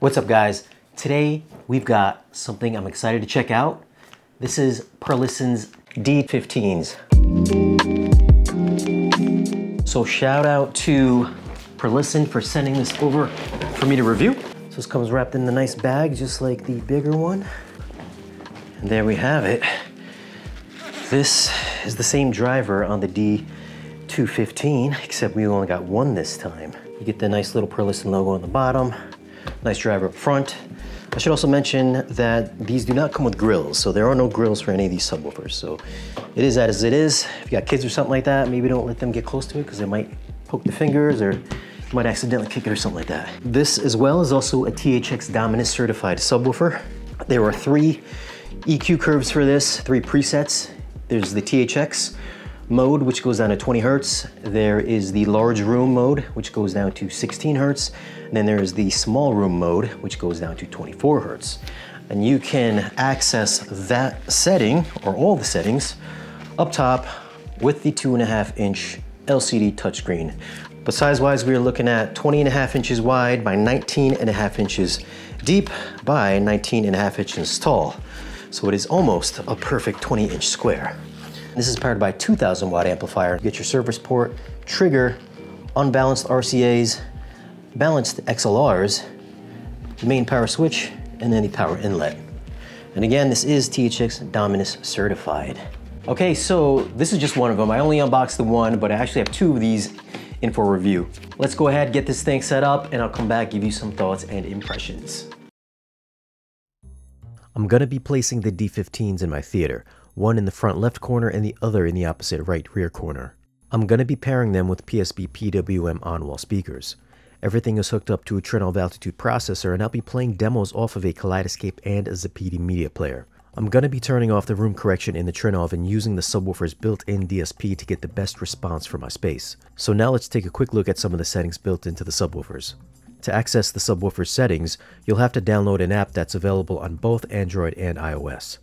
What's up, guys? Today we've got something I'm excited to check out. This is Perlisten's D15s. So shout out to Perlisten for sending this over for me to review. So this comes wrapped in the nice bag, just like the bigger one. And there we have it. This is the same driver on the D215, except we only got one this time. You get the nice little Perlisten logo on the bottom. Nice driver up front. I should also mention that these do not come with grills, so there are no grills for any of these subwoofers. So it is as it is. If you got kids or something like that, maybe don't let them get close to it because they might poke their fingers or you might accidentally kick it or something like that. This as well is also a THX Dominus certified subwoofer. There are three EQ curves for this, three presets. There's the THX mode, which goes down to 20 hertz. There is the large room mode, which goes down to 16 hertz. And then there is the small room mode, which goes down to 24 hertz. And you can access that setting, or all the settings, up top with the 2.5-inch LCD touchscreen. But size-wise, we are looking at 20.5 inches wide by 19.5 inches deep by 19.5 inches tall. So it is almost a perfect 20-inch square. This is powered by a 2,000-watt amplifier. You get your service port, trigger, unbalanced RCAs, balanced XLRs, the main power switch, and then the power inlet. And again, this is THX Dominus certified. Okay, so this is just one of them. I only unboxed the one, but I actually have two of these in for review. Let's go ahead, get this thing set up, and I'll come back, give you some thoughts and impressions. I'm gonna be placing the D15s in my theater, one in the front left corner and the other in the opposite right rear corner. I'm gonna be pairing them with PSB PWM on-wall speakers. Everything is hooked up to a Trinnov Altitude processor, and I'll be playing demos off of a Kaleidoscape and a Zappiti Media Player. I'm gonna be turning off the room correction in the Trinnov and using the subwoofer's built-in DSP to get the best response for my space. So now let's take a quick look at some of the settings built into the subwoofers. To access the subwoofer settings, you'll have to download an app that's available on both Android and iOS.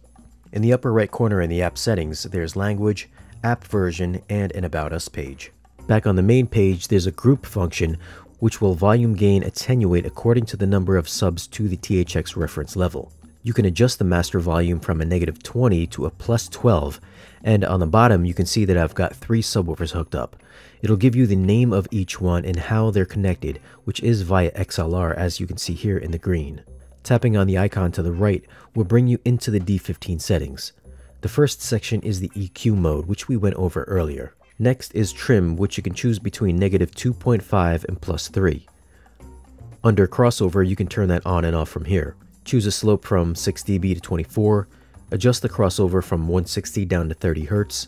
In the upper right corner in the app settings, there's language, app version, and an About Us page. Back on the main page, there's a group function which will volume gain attenuate according to the number of subs to the THX reference level. You can adjust the master volume from a -20 to a +12, and on the bottom you can see that I've got three subwoofers hooked up. It'll give you the name of each one and how they're connected, which is via XLR, as you can see here in the green. Tapping on the icon to the right will bring you into the D15 settings. The first section is the EQ mode, which we went over earlier. Next is trim, which you can choose between -2.5 and +3. Under crossover, you can turn that on and off from here. Choose a slope from 6 dB to 24, adjust the crossover from 160 down to 30 Hz,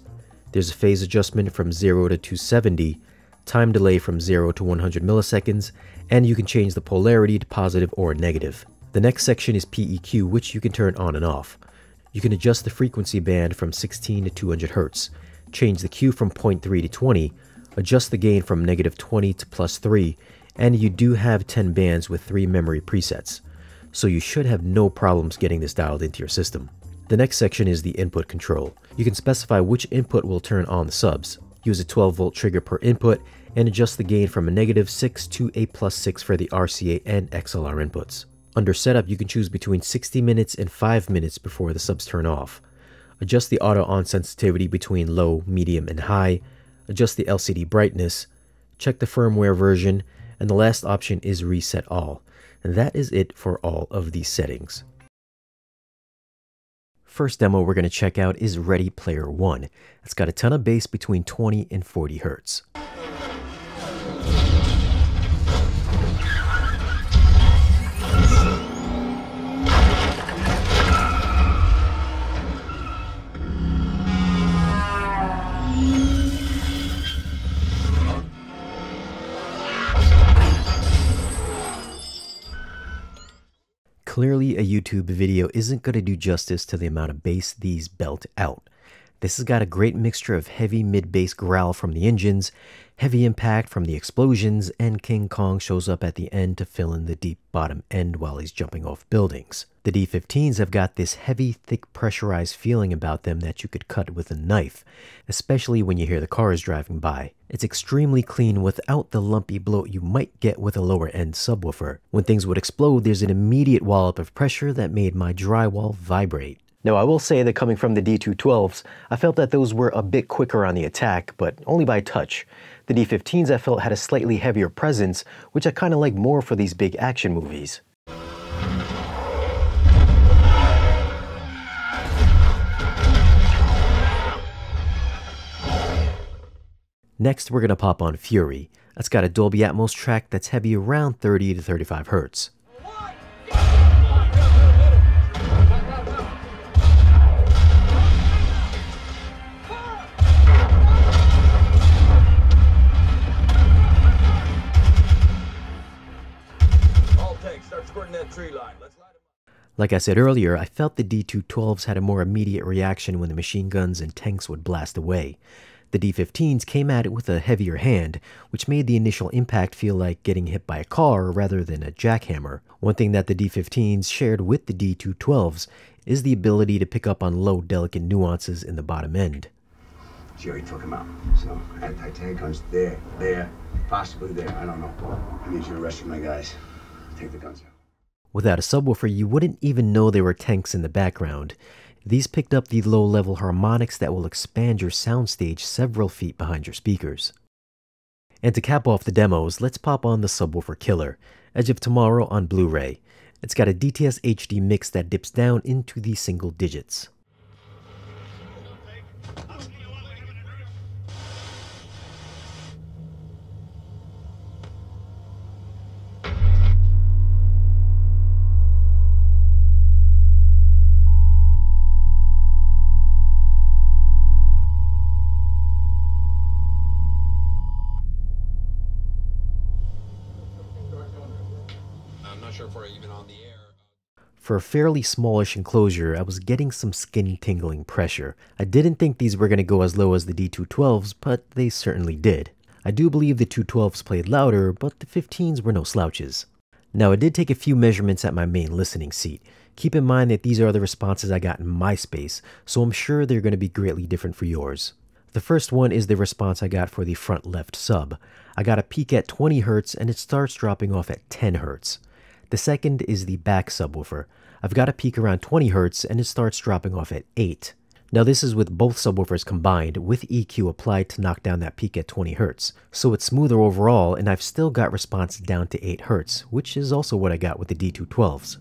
there's a phase adjustment from 0 to 270, time delay from 0 to 100 milliseconds, and you can change the polarity to positive or negative. The next section is PEQ, which you can turn on and off. You can adjust the frequency band from 16 to 200 Hz, change the Q from 0.3 to 20, adjust the gain from -20 to +3, and you do have 10 bands with 3 memory presets. So you should have no problems getting this dialed into your system. The next section is the input control. You can specify which input will turn on the subs. Use a 12-volt trigger per input and adjust the gain from a -6 to a +6 for the RCA and XLR inputs. Under setup, you can choose between 60 minutes and 5 minutes before the subs turn off. Adjust the auto on sensitivity between low, medium, and high. Adjust the LCD brightness. Check the firmware version. And the last option is reset all. And that is it for all of these settings. First demo we're going to check out is Ready Player One. It's got a ton of bass between 20 and 40 hertz. Clearly, a YouTube video isn't going to do justice to the amount of bass these belt out. This has got a great mixture of heavy mid-bass growl from the engines, heavy impact from the explosions, and King Kong shows up at the end to fill in the deep bottom end while he's jumping off buildings. The D15s have got this heavy, thick, pressurized feeling about them that you could cut with a knife, especially when you hear the cars driving by. It's extremely clean without the lumpy bloat you might get with a lower-end subwoofer. When things would explode, there's an immediate wallop of pressure that made my drywall vibrate. Now, I will say that coming from the D212s, I felt that those were a bit quicker on the attack, but only by touch. The D15s I felt had a slightly heavier presence, which I kind of like more for these big action movies. Next, we're going to pop on Fury. That's got a Dolby Atmos track that's heavy around 30 to 35 Hz. Like I said earlier, I felt the D212s had a more immediate reaction when the machine guns and tanks would blast away. The D15s came at it with a heavier hand, which made the initial impact feel like getting hit by a car rather than a jackhammer. One thing that the D15s shared with the D212s is the ability to pick up on low, delicate nuances in the bottom end. Jerry took him out, so anti-tank guns there, possibly there, I don't know. I need you to rescue my guys. Take the guns out. Without a subwoofer, you wouldn't even know there were tanks in the background. These picked up the low-level harmonics that will expand your soundstage several feet behind your speakers. And to cap off the demos, let's pop on the subwoofer killer, Edge of Tomorrow on Blu-ray. It's got a DTS-HD mix that dips down into the single digits. For a fairly smallish enclosure, I was getting some skin-tingling pressure. I didn't think these were going to go as low as the D212s, but they certainly did. I do believe the 212s played louder, but the 15s were no slouches. Now, I did take a few measurements at my main listening seat. Keep in mind that these are the responses I got in my space, so I'm sure they're going to be greatly different for yours. The first one is the response I got for the front left sub. I got a peak at 20 Hz, and it starts dropping off at 10 Hz. The second is the back subwoofer. I've got a peak around 20 Hz and it starts dropping off at 8. Now this is with both subwoofers combined with EQ applied to knock down that peak at 20 Hz. So it's smoother overall and I've still got response down to 8 Hz, which is also what I got with the D212s.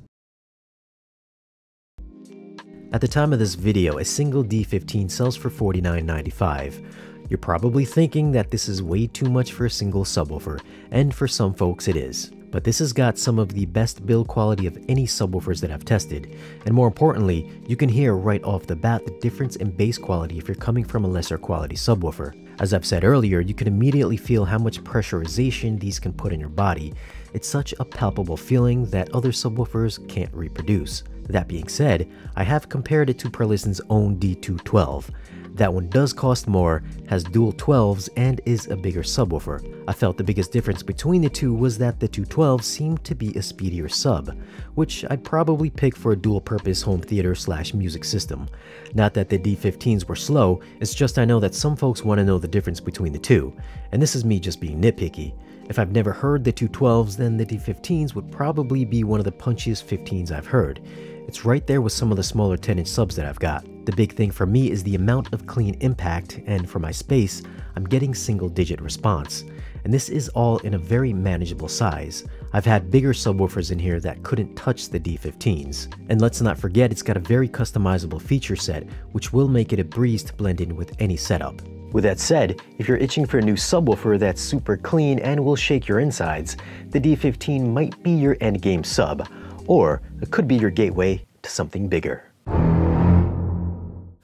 At the time of this video, a single D15 sells for $49.95. You're probably thinking that this is way too much for a single subwoofer, and for some folks it is. But this has got some of the best build quality of any subwoofers that I've tested, and more importantly, you can hear right off the bat the difference in bass quality if you're coming from a lesser quality subwoofer. As I've said earlier, you can immediately feel how much pressurization these can put in your body. It's such a palpable feeling that other subwoofers can't reproduce. That being said, I have compared it to Perlissen's own D212. That one does cost more, has dual 12s, and is a bigger subwoofer. I felt the biggest difference between the two was that the 212s seemed to be a speedier sub, which I'd probably pick for a dual-purpose home theater/music system. Not that the D15s were slow, it's just I know that some folks want to know the difference between the two, and this is me just being nitpicky. If I've never heard the 212s, then the D15s would probably be one of the punchiest 15s I've heard. It's right there with some of the smaller 10-inch subs that I've got. The big thing for me is the amount of clean impact, and for my space, I'm getting single-digit response. And this is all in a very manageable size. I've had bigger subwoofers in here that couldn't touch the D15s. And let's not forget, it's got a very customizable feature set, which will make it a breeze to blend in with any setup. With that said, if you're itching for a new subwoofer that's super clean and will shake your insides, the D15 might be your endgame sub. Or it could be your gateway to something bigger.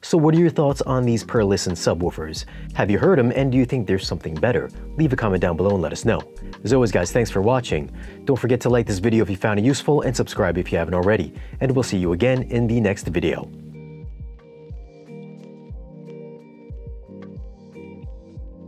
So what are your thoughts on these Perlisten subwoofers? Have you heard them, and do you think there's something better? Leave a comment down below and let us know. As always guys, thanks for watching. Don't forget to like this video if you found it useful and subscribe if you haven't already. And we'll see you again in the next video.